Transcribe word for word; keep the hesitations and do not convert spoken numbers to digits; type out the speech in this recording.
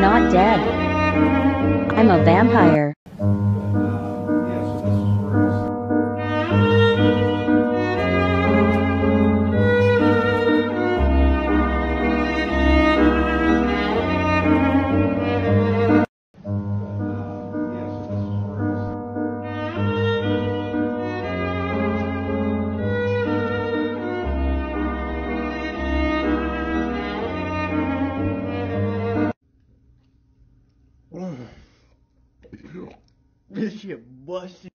Not dead. I'm a vampire. This shit busted.